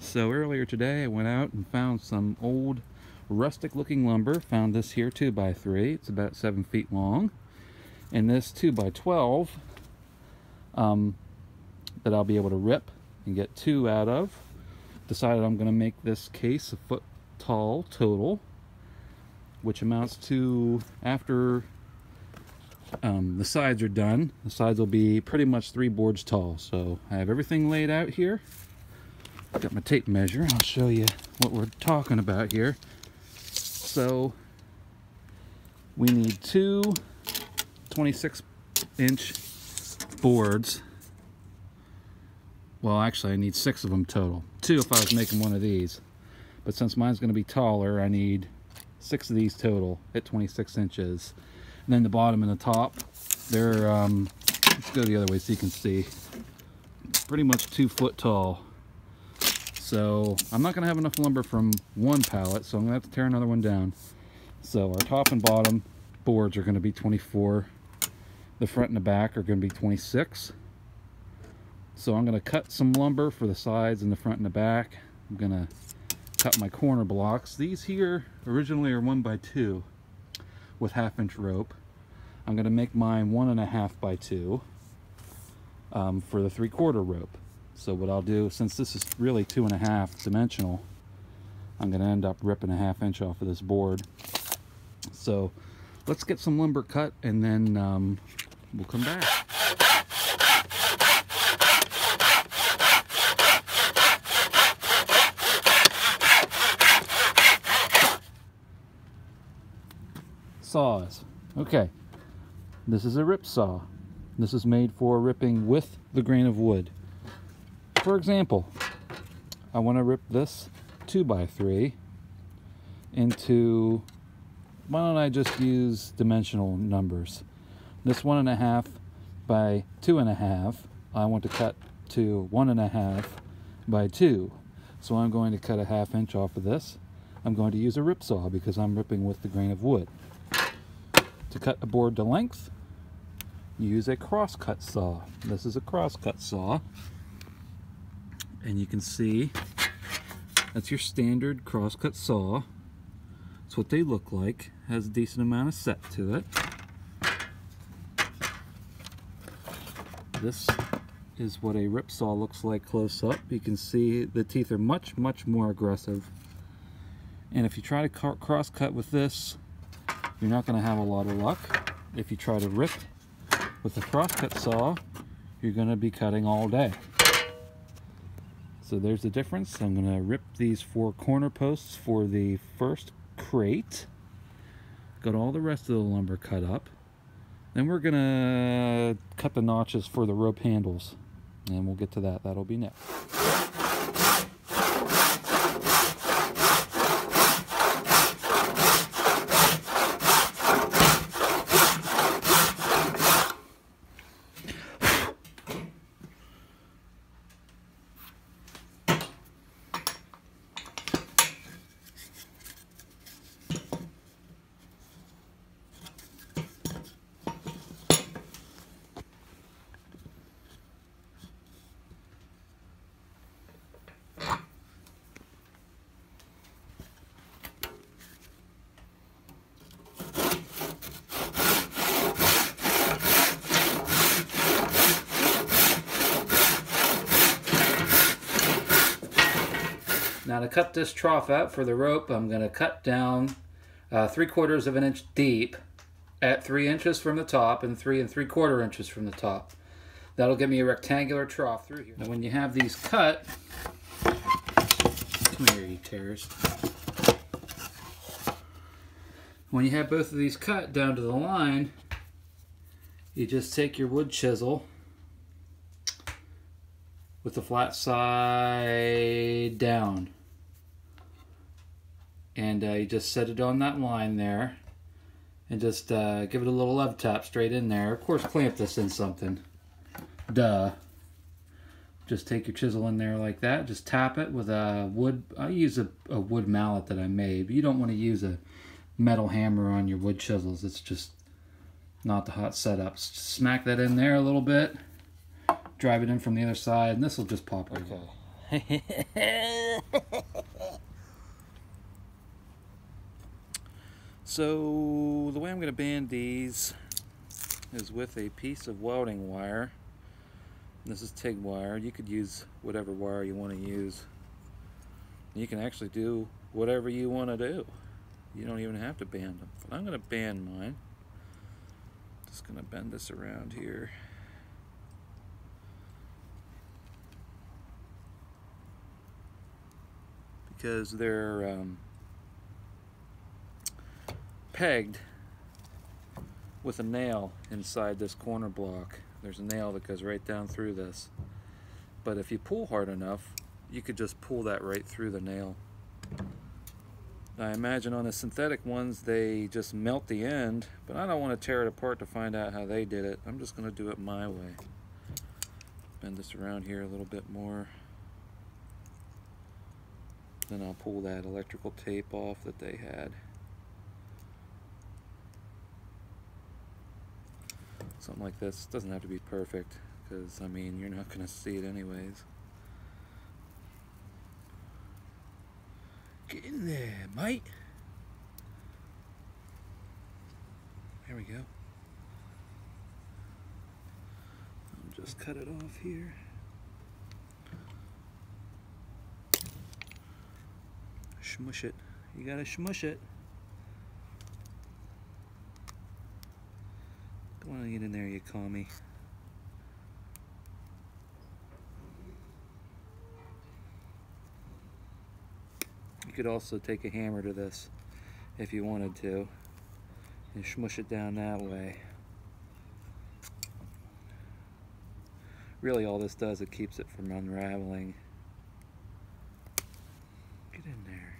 So earlier today I went out and found some old rustic looking lumber. Found this here 2x3. It's about 7 feet long. And this 2x12 that I'll be able to rip and get 2 out of. Decided I'm going to make this case a foot tall total, which amounts to, after the sides are done, the sides will be pretty much 3 boards tall. So I have everything laid out here. I've got my tape measure. I'll show you what we're talking about here. So we need 2 26-inch boards. Well, actually I need 6 of them total. 2 if I was making one of these. But since mine's going to be taller, I need 6 of these total at 26 inches. And then the bottom and the top, they're, let's go the other way so you can see. Pretty much 2 foot tall. So I'm not going to have enough lumber from one pallet, so I'm going to have to tear another one down. So our top and bottom boards are going to be 24. The front and the back are going to be 26. So I'm going to cut some lumber for the sides and the front and the back. I'm going to cut my corner blocks. These here originally are 1x2 with 1/2 inch rope. I'm going to make mine 1.5x2 for the 3/4 rope. So what I'll do, since this is really 2.5 dimensional, I'm going to end up ripping a 1/2 inch off of this board. So let's get some lumber cut and then we'll come back. Saws. Okay, this is a rip saw. This is made for ripping with the grain of wood. For example, I want to rip this 2x3 into, why don't I just use dimensional numbers? This 1.5 by 2.5, I want to cut to 1.5 by 2. So I'm going to cut a 1/2 inch off of this. I'm going to use a rip saw because I'm ripping with the grain of wood. To cut a board to length, you use a crosscut saw. This is a crosscut saw, and you can see that's your standard crosscut saw. That's what they look like. Has a decent amount of set to it. This is what a rip saw looks like close up. You can see the teeth are much, much more aggressive. And if you try to crosscut with this, you're not going to have a lot of luck. If you try to rip with a crosscut saw, you're going to be cutting all day. So there's the difference. I'm going to rip these 4 corner posts for the first crate. Got all the rest of the lumber cut up. Then we're going to cut the notches for the rope handles. And we'll get to that. That'll be next. Now to cut this trough out for the rope, I'm going to cut down 3/4 of an inch deep at 3 inches from the top and 3 3/4 inches from the top. That'll give me a rectangular trough through here. Now when you have these cut, come here you tears. When you have both of these cut down to the line, you just take your wood chisel with the flat side down. And you just set it on that line there and just give it a little love tap straight in there. Of course, clamp this in something. Duh. Just take your chisel in there like that. Just tap it with a wood. I use a wood mallet that I made, but you don't want to use a metal hammer on your wood chisels. It's just not the hot setup. Just smack that in there a little bit. Drive it in from the other side, and this will just pop right out. So the way I'm going to band these is with a piece of welding wire. This is TIG wire. You could use whatever wire you want to use. You can actually do whatever you want to do. You don't even have to band them. But I'm going to band mine. Just going to bend this around here. Because they're pegged with a nail inside this corner block. There's a nail that goes right down through this. But if you pull hard enough, you could just pull that right through the nail. I imagine on the synthetic ones, they just melt the end, but I don't want to tear it apart to find out how they did it. I'm just going to do it my way. Bend this around here a little bit more. Then I'll pull that electrical tape off that they had. Something like this. It doesn't have to be perfect, because, I mean, you're not going to see it anyways. Get in there, mate. There we go. I'll just cut it off here. Smush it. You gotta smush it. Come on, get in there, you commie. You could also take a hammer to this if you wanted to and smush it down that way. Really, all this does, it keeps it from unraveling. Get in there.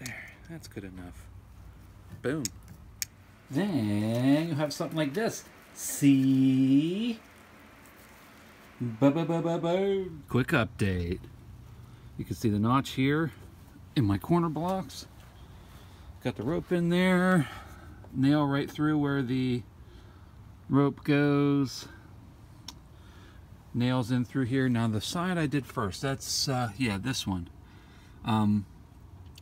There, that's good enough. Boom. Then you have something like this. See? Quick update. You can see the notch here in my corner blocks. Got the rope in there. Nail right through where the rope goes. Nails in through here. Now the side I did first. That's, yeah, this one.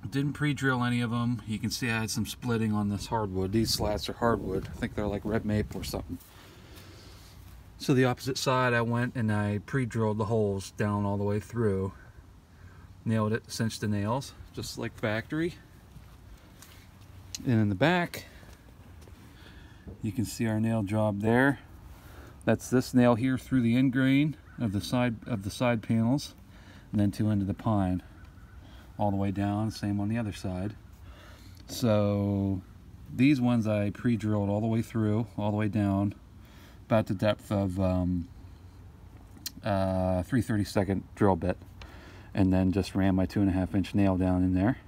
Didn't pre-drill any of them. You can see I had some splitting on this hardwood. These slats are hardwood. I think they're like red maple or something. So the opposite side, I went and I pre-drilled the holes down all the way through. Nailed it, cinched the nails, just like factory. And in the back, you can see our nail job there. That's this nail here through the end grain of the side panels, and then to into the pine. All the way down, same on the other side. So these ones I pre-drilled all the way through, all the way down, about the depth of 3/32 drill bit, and then just ran my 2.5-inch nail down in there.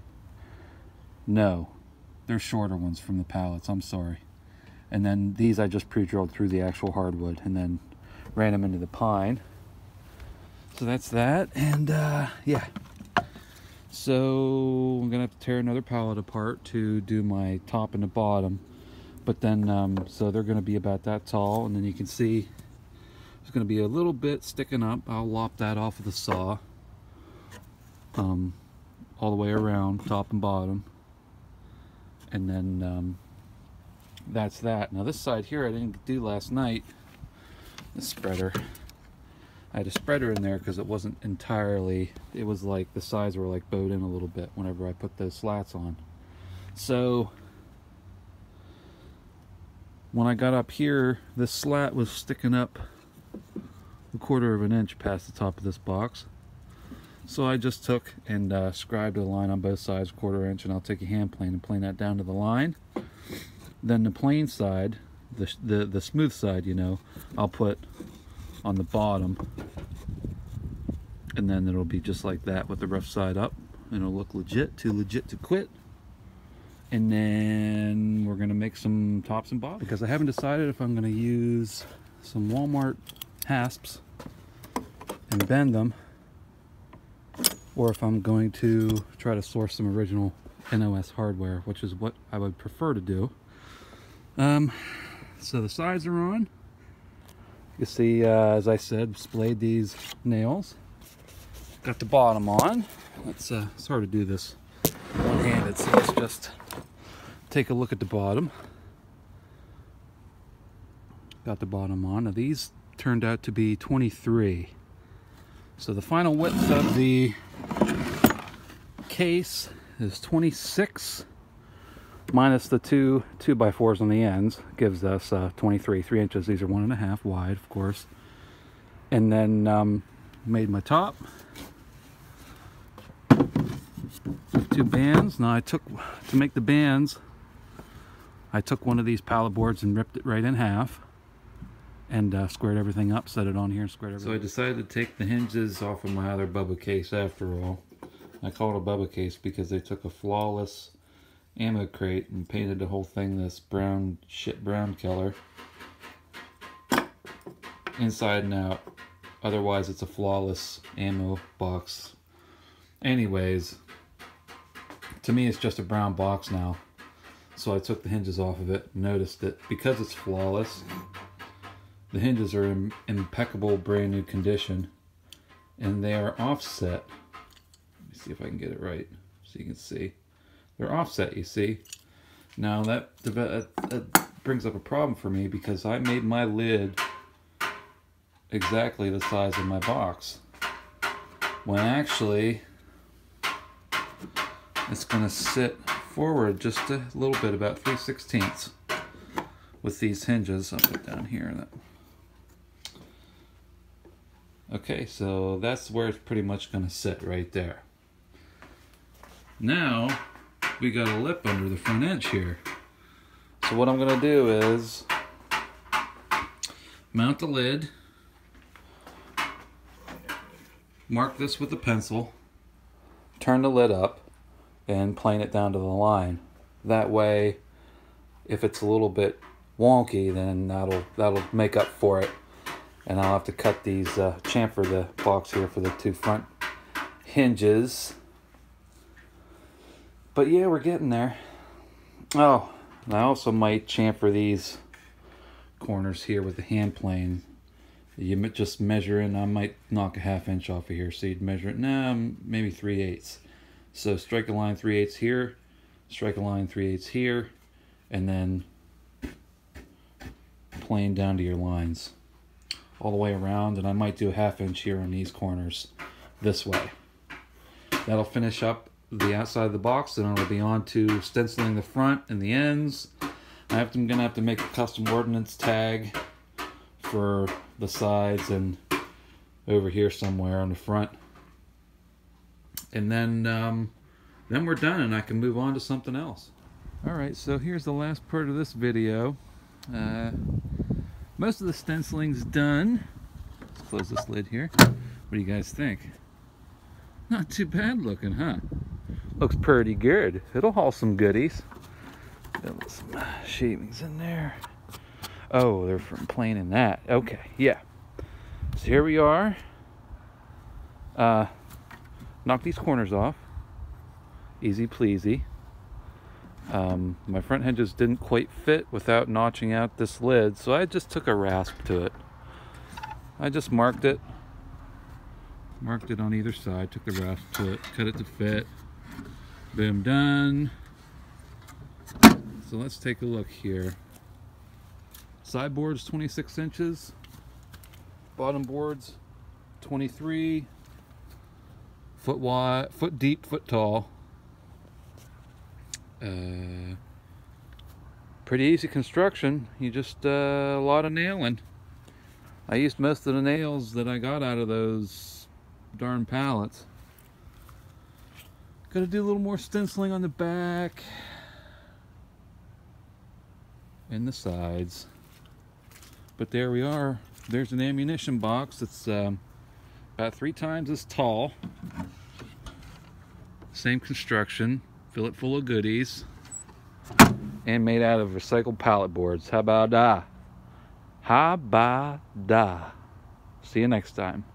No, they're shorter ones from the pallets, I'm sorry. And then these I just pre-drilled through the actual hardwood and then ran them into the pine. So that's that, and yeah. So I'm gonna have to tear another pallet apart to do my top and the bottom, but then so they're gonna be about that tall, and then you can see there's gonna be a little bit sticking up. I'll lop that off of the saw all the way around, top and bottom, and then that's that. Now this side here I didn't do last night. The spreader. I had a spreader in there because it wasn't entirely, it was like the sides were like bowed in a little bit whenever I put those slats on. So when I got up here, this slat was sticking up 1/4 inch past the top of this box. So I just took and scribed a line on both sides, 1/4 inch, and I'll take a hand plane and plane that down to the line. Then the plain side, the smooth side, you know, I'll put on the bottom, and then it'll be just like that with the rough side up, and it'll look legit, too legit to quit. And then we're gonna make some tops and bottoms, because I haven't decided if I'm gonna use some Walmart hasps and bend them, or if I'm going to try to source some original NOS hardware, which is what I would prefer to do. So the sides are on. You see, as I said, splayed these nails. got the bottom on. Let's sort of do this one-handed, so let's just take a look at the bottom. Got the bottom on. Now these turned out to be 23. So the final width of the case is 26 minus the two 2x4s on the ends, gives us 23, 3 inches. These are 1.5 wide, of course. And then made my top with 2 bands. Now I took, to make the bands, I took one of these pallet boards and ripped it right in half and squared everything up, set it on here and squared everything. So I decided to take the hinges off of my other Bubba case after all. I call it a Bubba case because they took a flawless ammo crate and painted the whole thing this brown, shit brown color. Inside and out. Otherwise it's a flawless ammo box. Anyways, to me it's just a brown box now. So I took the hinges off of it, noticed it. Because it's flawless, the hinges are in impeccable brand new condition, and they are offset. Let me see if I can get it right so you can see. They're offset, you see. Now that brings up a problem for me because I made my lid exactly the size of my box, when actually it's going to sit forward just a little bit, about 3/16 with these hinges. I'll put down here. Okay, so that's where it's pretty much going to sit, right there. Now, we got a lip under the front edge here. So what I'm going to do is mount the lid, mark this with a pencil, turn the lid up, and plane it down to the line. That way, if it's a little bit wonky, then that'll make up for it. And I'll have to cut these, chamfer the box here for the two front hinges. But yeah, we're getting there. Oh, and I also might chamfer these corners here with the hand plane. You just measure in, I might knock a 1/2 inch off of here. So you'd measure it, maybe 3/8. So strike a line 3/8 here, strike a line 3/8 here, and then plane down to your lines all the way around, and I might do a 1/2 inch here on these corners this way. That'll finish up the outside of the box, and I'll be on to stenciling the front and the ends. I'm gonna have to make a custom ordnance tag for the sides and over here somewhere on the front. And then we're done and I can move on to something else. Alright, so here's the last part of this video. Most of the stenciling's done. Let's close this lid here. What do you guys think? Not too bad looking, huh? Looks pretty good. It'll haul some goodies. Got some shavings in there. Oh, they're from planing that. Okay, yeah. So here we are. Knock these corners off. Easy pleasy. My front hinges didn't quite fit without notching out this lid, so I just took a rasp to it. I just marked it on either side, took the rasp to it, cut it to fit. Boom, done. So let's take a look here. Sideboards 26 inches, bottom boards 23, foot wide, foot deep, foot tall. Pretty easy construction. You just a lot of nailing. I used most of the nails that I got out of those darn pallets. Gotta do a little more stenciling on the back and the sides, but there we are. There's an ammunition box that's about 3 times as tall, same construction. Fill it full of goodies and made out of recycled pallet boards. How about that? How about that? See you next time.